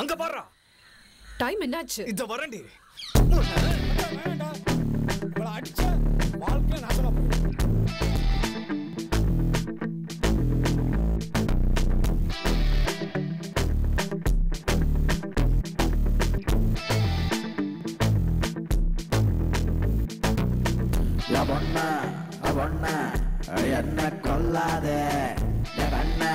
அங்க பாரு, டைம் என்னாச்சு? இத வரண்டி அடிச்ச வாழ்க்கையில நாசமா போயிடும். என்ன கொல்லாதே கண்ணே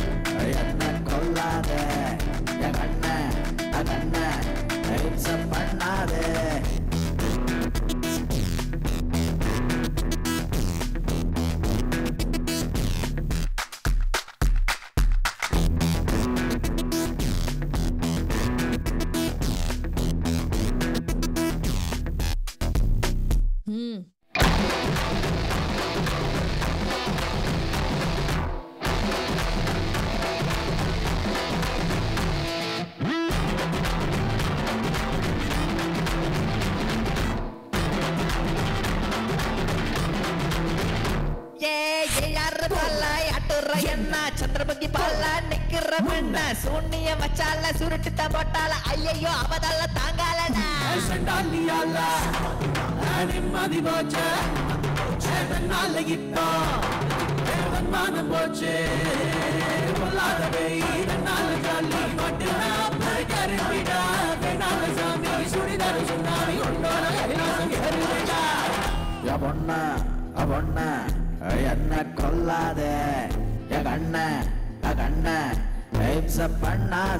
It's a banana.